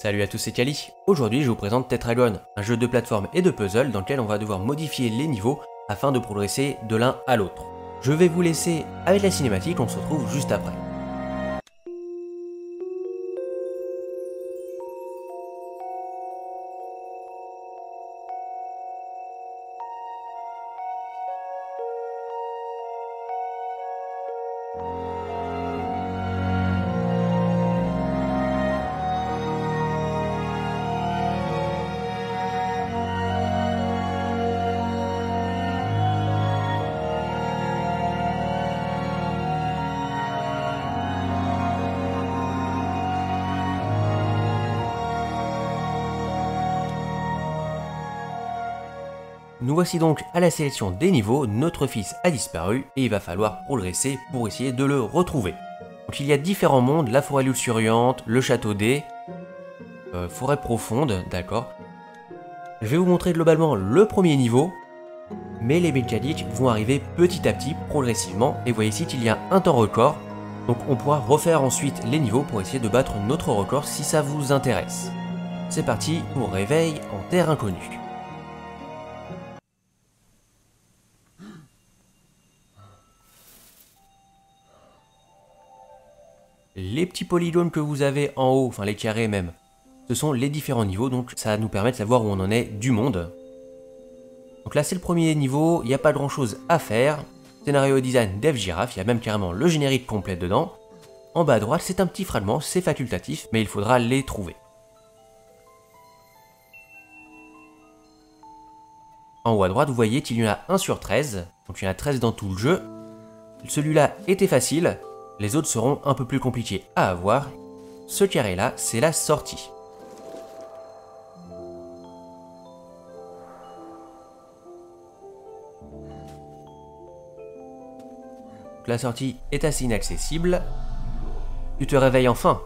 Salut à tous, c'est Kali. Aujourd'hui je vous présente Tétragon, un jeu de plateforme et de puzzle dans lequel on va devoir modifier les niveaux afin de progresser de l'un à l'autre. Je vais vous laisser avec la cinématique, on se retrouve juste après. Nous voici donc à la sélection des niveaux, notre fils a disparu et il va falloir progresser pour essayer de le retrouver. Donc il y a différents mondes, la forêt luxuriante, le château des... forêt profonde, d'accord. Je vais vous montrer globalement le premier niveau, mais les mécaniques vont arriver petit à petit, progressivement, et vous voyez ici qu'il y a un temps record, donc on pourra refaire ensuite les niveaux pour essayer de battre notre record si ça vous intéresse. C'est parti pour Réveil en terre inconnue. Les petits polygones que vous avez en haut, enfin les carrés même, ce sont les différents niveaux, donc ça va nous permettre de savoir où on en est du monde. Donc là c'est le premier niveau, il n'y a pas grand chose à faire. Scénario design Dev Giraffe, il y a même carrément le générique complet dedans. En bas à droite c'est un petit fragment, c'est facultatif, mais il faudra les trouver. En haut à droite vous voyez qu'il y en a 1 sur 13, donc il y en a 13 dans tout le jeu. Celui-là était facile. Les autres seront un peu plus compliqués à avoir. Ce carré là, c'est la sortie. La sortie est assez inaccessible. Tu te réveilles enfin.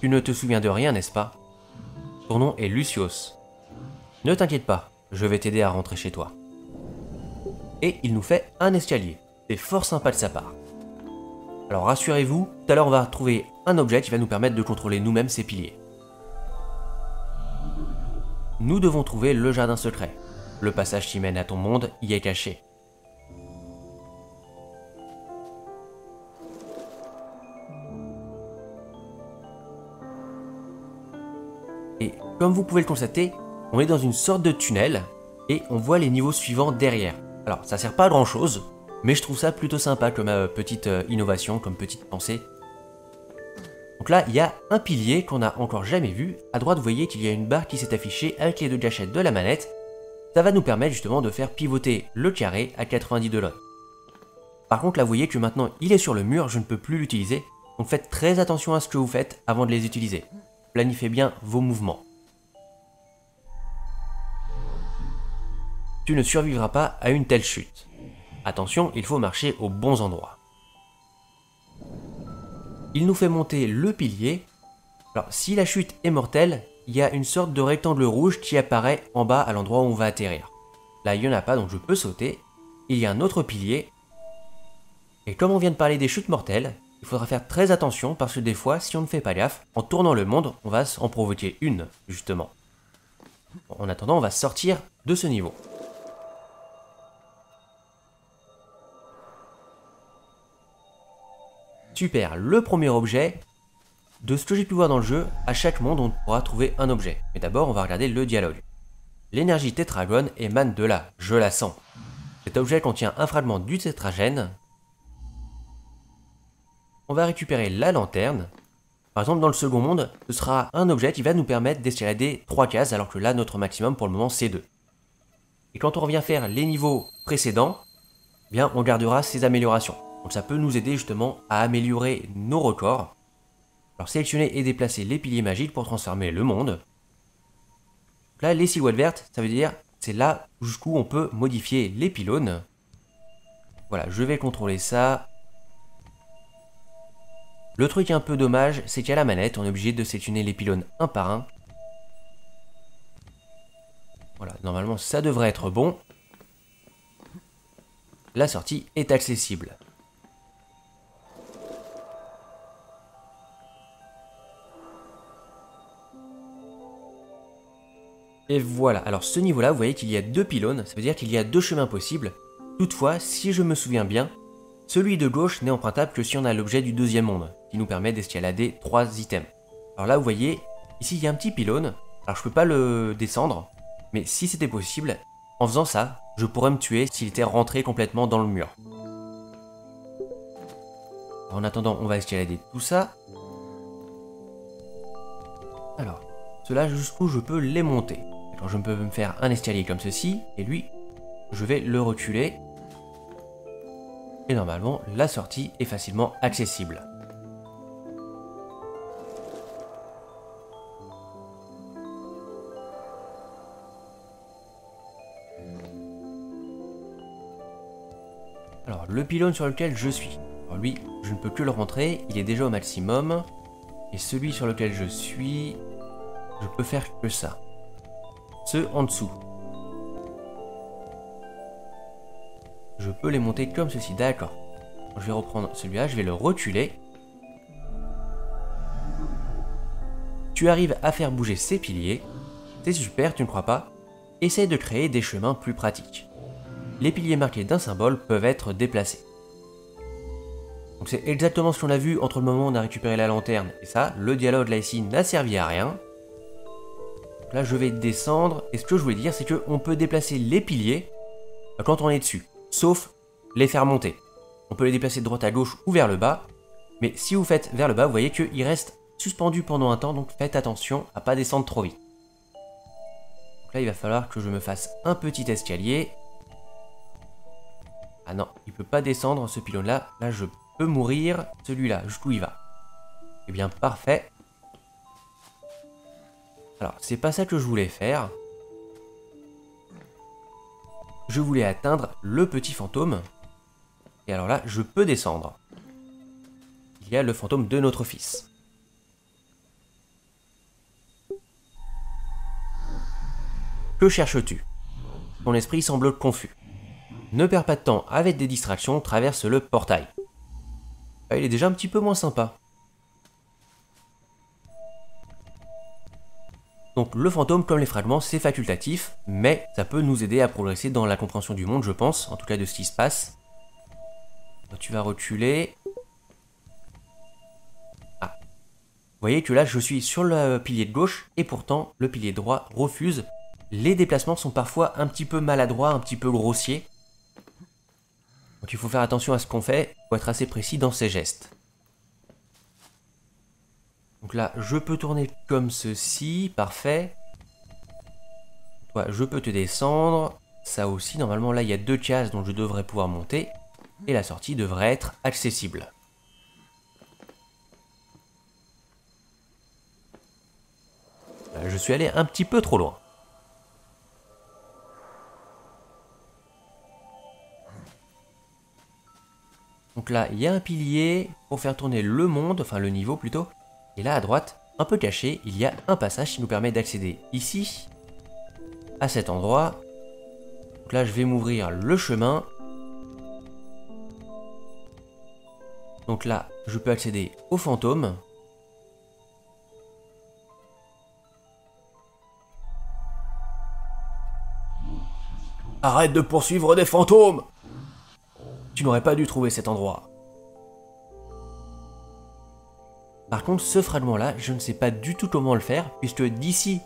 Tu ne te souviens de rien, n'est-ce pas? Ton nom est Lucius. Ne t'inquiète pas, je vais t'aider à rentrer chez toi. Et il nous fait un escalier. C'est fort sympa de sa part. Alors rassurez-vous, tout à l'heure on va retrouver un objet qui va nous permettre de contrôler nous-mêmes ces piliers. Nous devons trouver le jardin secret. Le passage qui mène à ton monde y est caché. Et comme vous pouvez le constater, on est dans une sorte de tunnel et on voit les niveaux suivants derrière. Alors ça sert pas à grand chose. Mais je trouve ça plutôt sympa comme petite innovation, comme petite pensée. Donc là, il y a un pilier qu'on n'a encore jamais vu. À droite, vous voyez qu'il y a une barre qui s'est affichée avec les deux gâchettes de la manette. Ça va nous permettre justement de faire pivoter le carré à 90 degrés. Par contre, là, vous voyez que maintenant, il est sur le mur, je ne peux plus l'utiliser. Donc faites très attention à ce que vous faites avant de les utiliser. Planifiez bien vos mouvements. Tu ne survivras pas à une telle chute. Attention, il faut marcher aux bons endroits. Il nous fait monter le pilier. Alors, si la chute est mortelle, il y a une sorte de rectangle rouge qui apparaît en bas à l'endroit où on va atterrir. Là, il n'y en a pas, donc je peux sauter. Il y a un autre pilier. Et comme on vient de parler des chutes mortelles, il faudra faire très attention parce que des fois, si on ne fait pas gaffe, en tournant le monde, on va en provoquer une, justement. En attendant, on va sortir de ce niveau. Super, le premier objet, de ce que j'ai pu voir dans le jeu, à chaque monde on pourra trouver un objet. Mais d'abord on va regarder le dialogue. L'énergie Tétragon émane de là, je la sens. Cet objet contient un fragment du Tétragène. On va récupérer la lanterne. Par exemple dans le second monde, ce sera un objet qui va nous permettre d'escalader 3 cases alors que là notre maximum pour le moment c'est 2. Et quand on revient faire les niveaux précédents, eh bien on gardera ces améliorations. Donc ça peut nous aider justement à améliorer nos records. Alors sélectionner et déplacer les piliers magiques pour transformer le monde. Là les silhouettes vertes, ça veut dire c'est là jusqu'où on peut modifier les pylônes. Voilà, je vais contrôler ça. Le truc un peu dommage, c'est qu'à la manette, on est obligé de sélectionner les pylônes un par un. Voilà, normalement ça devrait être bon. La sortie est accessible. Et voilà, alors ce niveau-là, vous voyez qu'il y a deux pylônes, ça veut dire qu'il y a deux chemins possibles. Toutefois, si je me souviens bien, celui de gauche n'est empruntable que si on a l'objet du deuxième monde, qui nous permet d'escalader 3 items. Alors là, vous voyez, ici il y a un petit pylône, alors je peux pas le descendre, mais si c'était possible, en faisant ça, je pourrais me tuer s'il était rentré complètement dans le mur. En attendant, on va escalader tout ça. Alors, ceux-là jusqu'où je peux les monter. Alors je peux me faire un escalier comme ceci, et lui, je vais le reculer. Et normalement, la sortie est facilement accessible. Alors, le pylône sur lequel je suis. Alors lui, je ne peux que le rentrer, il est déjà au maximum. Et celui sur lequel je suis, je peux faire que ça. Ceux en dessous. Je peux les monter comme ceci, d'accord. Je vais reprendre celui-là, je vais le reculer. Tu arrives à faire bouger ces piliers. C'est super, tu ne crois pas? Essaye de créer des chemins plus pratiques. Les piliers marqués d'un symbole peuvent être déplacés. Donc c'est exactement ce qu'on a vu entre le moment où on a récupéré la lanterne et ça. Le dialogue là ici n'a servi à rien. Donc là je vais descendre et ce que je voulais dire c'est qu'on peut déplacer les piliers quand on est dessus. Sauf les faire monter. On peut les déplacer de droite à gauche ou vers le bas. Mais si vous faites vers le bas, vous voyez qu'ils restent suspendus pendant un temps. Donc faites attention à ne pas descendre trop vite. Donc là il va falloir que je me fasse un petit escalier. Ah non, il ne peut pas descendre ce pylône là. Là je peut mourir, celui-là, jusqu'où il va. Eh bien, parfait. Alors, c'est pas ça que je voulais faire. Je voulais atteindre le petit fantôme. Et alors là, je peux descendre. Il y a le fantôme de notre fils. Que cherches-tu? Ton esprit semble confus. Ne perds pas de temps avec des distractions, traverse le portail. Ah, il est déjà un petit peu moins sympa. Donc le fantôme, comme les fragments, c'est facultatif, mais ça peut nous aider à progresser dans la compréhension du monde, je pense, en tout cas de ce qui se passe. Alors, tu vas reculer. Ah. Vous voyez que là, je suis sur le pilier de gauche, et pourtant, le pilier droit refuse. Les déplacements sont parfois un petit peu maladroits, un petit peu grossiers. Donc il faut faire attention à ce qu'on fait, il faut être assez précis dans ses gestes. Donc là, je peux tourner comme ceci, parfait. Toi, je peux te descendre, ça aussi. Normalement, là, il y a deux cases dont je devrais pouvoir monter. Et la sortie devrait être accessible. Là, je suis allé un petit peu trop loin. Donc là, il y a un pilier pour faire tourner le monde, enfin le niveau plutôt. Et là, à droite, un peu caché, il y a un passage qui nous permet d'accéder ici, à cet endroit. Donc là, je vais m'ouvrir le chemin. Donc là, je peux accéder au fantôme. Arrête de poursuivre des fantômes! Tu n'aurais pas dû trouver cet endroit. Par contre, ce fragment-là, je ne sais pas du tout comment le faire, puisque d'ici,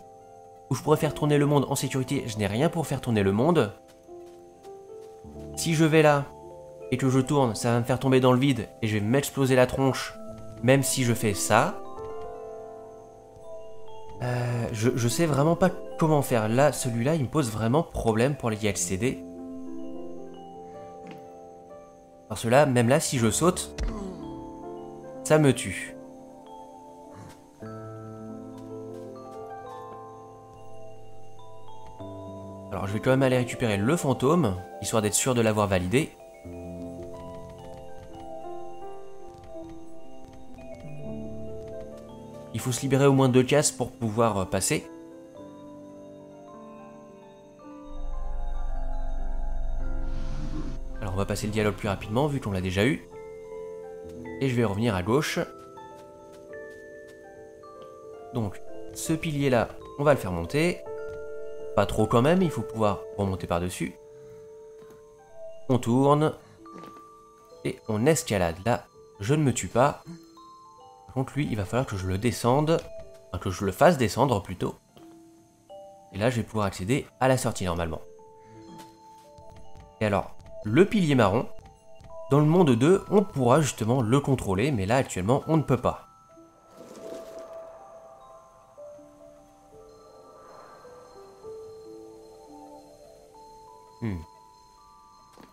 où je pourrais faire tourner le monde en sécurité, je n'ai rien pour faire tourner le monde. Si je vais là, et que je tourne, ça va me faire tomber dans le vide, et je vais m'exploser la tronche, même si je fais ça. Je sais vraiment pas comment faire. Là, celui-là, il me pose vraiment problème pour y accéder. Parce que là, même là, si je saute, ça me tue. Alors je vais quand même aller récupérer le fantôme, histoire d'être sûr de l'avoir validé. Il faut se libérer au moins deux cases pour pouvoir passer. Alors on va passer le dialogue plus rapidement vu qu'on l'a déjà eu. Et je vais revenir à gauche. Donc ce pilier là, on va le faire monter. Pas trop quand même, il faut pouvoir remonter par-dessus. On tourne. Et on escalade. Là, je ne me tue pas. Par contre, lui, il va falloir que je le descende. Enfin, que je le fasse descendre plutôt. Et là, je vais pouvoir accéder à la sortie normalement. Et alors, le pilier marron, dans le monde 2, on pourra justement le contrôler. Mais là, actuellement, on ne peut pas.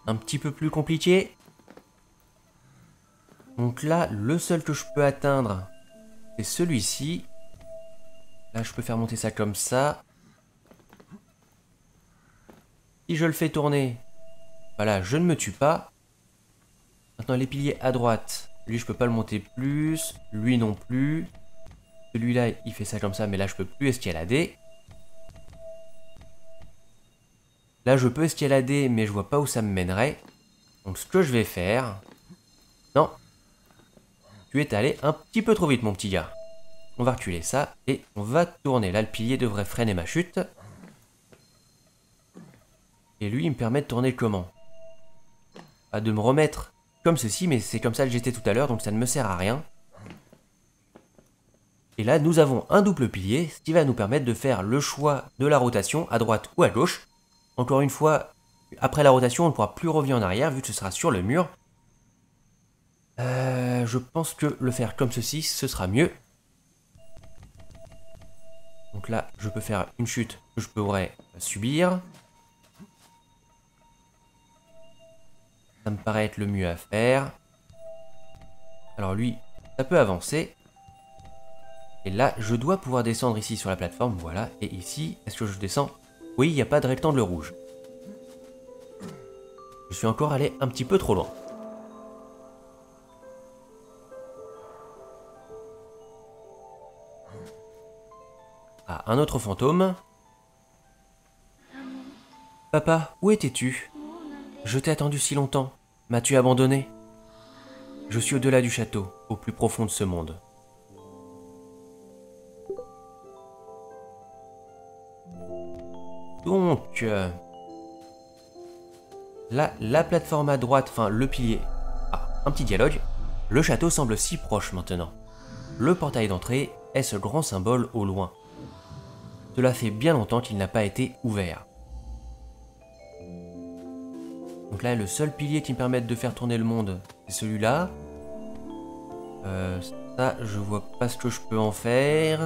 Un petit peu plus compliqué. Donc là, le seul que je peux atteindre, c'est celui-ci. Là, je peux faire monter ça comme ça. Si je le fais tourner, voilà, je ne me tue pas. Maintenant, les piliers à droite, lui, je peux pas le monter plus. Lui non plus. Celui-là, il fait ça comme ça, mais là, je peux plus escalader. Là, je peux escalader, mais je vois pas où ça me mènerait. Donc, ce que je vais faire... Non. Tu es allé un petit peu trop vite, mon petit gars. On va reculer ça, et on va tourner. Là, le pilier devrait freiner ma chute. Et lui, il me permet de tourner comment? Pas de me remettre comme ceci, mais c'est comme ça que j'étais tout à l'heure, donc ça ne me sert à rien. Et là, nous avons un double pilier, ce qui va nous permettre de faire le choix de la rotation, à droite ou à gauche. Encore une fois, après la rotation, on ne pourra plus revenir en arrière vu que ce sera sur le mur. Je pense que le faire comme ceci, ce sera mieux. Donc là, je peux faire une chute que je pourrais subir. Ça me paraît être le mieux à faire. Alors lui, ça peut avancer. Et là, je dois pouvoir descendre ici sur la plateforme, voilà. Et ici, est-ce que je descends ? Oui, il n'y a pas de rectangle rouge. Je suis encore allé un petit peu trop loin. Ah, un autre fantôme. Papa, où étais-tu? Je t'ai attendu si longtemps. M'as-tu abandonné? Je suis au-delà du château, au plus profond de ce monde. Donc, là, la plateforme à droite, enfin le pilier. Ah, un petit dialogue. Le château semble si proche maintenant. Le portail d'entrée est ce grand symbole au loin. Cela fait bien longtemps qu'il n'a pas été ouvert. Donc là, le seul pilier qui me permette de faire tourner le monde, c'est celui-là. Ça, je vois pas ce que je peux en faire.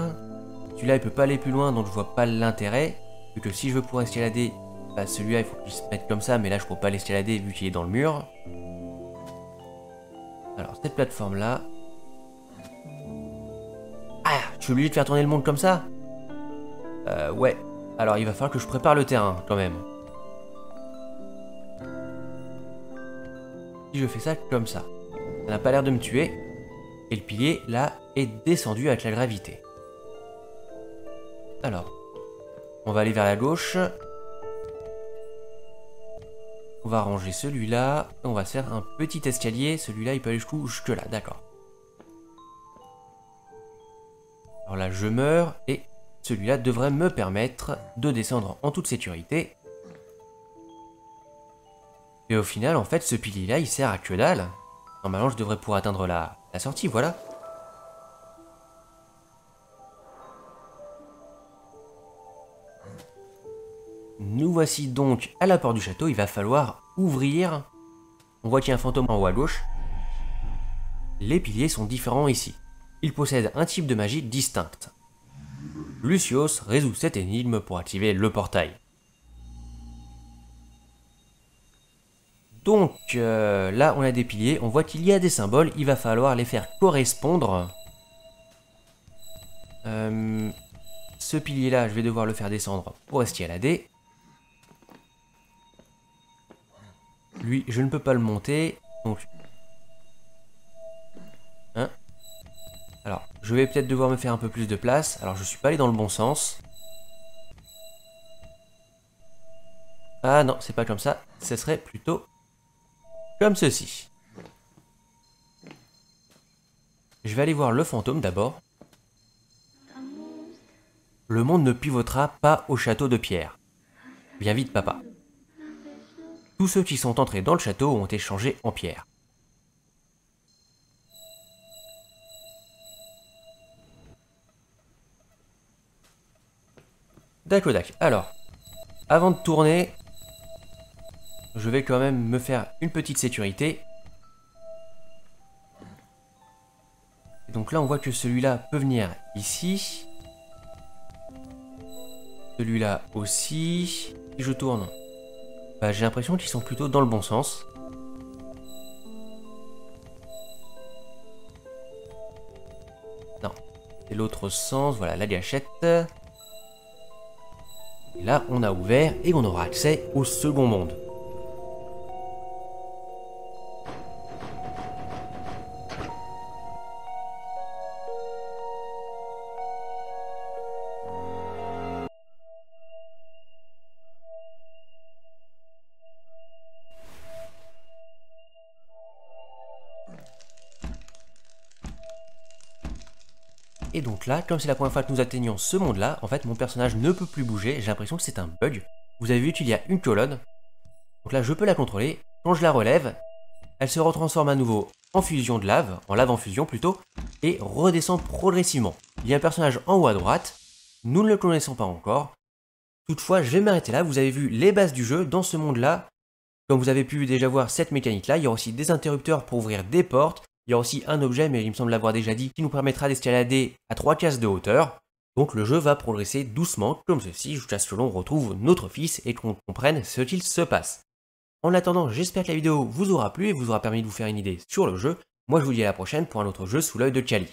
Celui-là, il peut pas aller plus loin, donc je vois pas l'intérêt. Vu que si je veux pouvoir escalader, bah celui-là il faut qu'il se mette comme ça, mais là je ne peux pas l'escalader vu qu'il est dans le mur. Alors cette plateforme là... Ah, je suis obligé de faire tourner le monde comme ça? Ouais, alors il va falloir que je prépare le terrain quand même. Si je fais ça comme ça, ça n'a pas l'air de me tuer. Et le pilier là est descendu avec la gravité. Alors... on va aller vers la gauche. On va ranger celui-là. On va se faire un petit escalier. Celui-là, il peut aller jusque-là. D'accord. Alors là, je meurs. Et celui-là devrait me permettre de descendre en toute sécurité. Et au final, en fait, ce pilier-là, il sert à que dalle. Normalement, je devrais pouvoir atteindre la sortie. Voilà. Nous voici donc à la porte du château, il va falloir ouvrir. On voit qu'il y a un fantôme en haut à gauche. Les piliers sont différents ici. Ils possèdent un type de magie distincte. Lucius résout cette énigme pour activer le portail. Donc là on a des piliers, on voit qu'il y a des symboles, il va falloir les faire correspondre. Ce pilier là, je vais devoir le faire descendre pour escalader. Lui, je ne peux pas le monter, donc... Hein? Alors, je vais peut-être devoir me faire un peu plus de place. Alors, je suis pas allé dans le bon sens. Ah non, c'est pas comme ça. Ce serait plutôt comme ceci. Je vais aller voir le fantôme d'abord. Le monde ne pivotera pas au château de pierre. Bien vite, papa. Tous ceux qui sont entrés dans le château ont échangé en pierre. Dacodac. Alors, avant de tourner, je vais quand même me faire une petite sécurité. Donc là, on voit que celui-là peut venir ici. Celui-là aussi. Et je tourne. Bah, j'ai l'impression qu'ils sont plutôt dans le bon sens. Non. C'est l'autre sens. Voilà, la gâchette. Et là, on a ouvert et on aura accès au second monde. Et donc là, comme c'est la première fois que nous atteignons ce monde-là, en fait, mon personnage ne peut plus bouger. J'ai l'impression que c'est un bug. Vous avez vu qu'il y a une colonne. Donc là, je peux la contrôler. Quand je la relève, elle se retransforme à nouveau en fusion de lave, en lave en fusion plutôt, et redescend progressivement. Il y a un personnage en haut à droite. Nous ne le connaissons pas encore. Toutefois, je vais m'arrêter là. Vous avez vu les bases du jeu dans ce monde-là. Comme vous avez pu déjà voir cette mécanique-là, il y aura aussi des interrupteurs pour ouvrir des portes. Il y a aussi un objet, mais il me semble l'avoir déjà dit, qui nous permettra d'escalader à 3 cases de hauteur. Donc le jeu va progresser doucement, comme ceci, jusqu'à ce que l'on retrouve notre fils et qu'on comprenne ce qu'il se passe. En attendant, j'espère que la vidéo vous aura plu et vous aura permis de vous faire une idée sur le jeu. Moi je vous dis à la prochaine pour un autre jeu sous l'œil de Kali.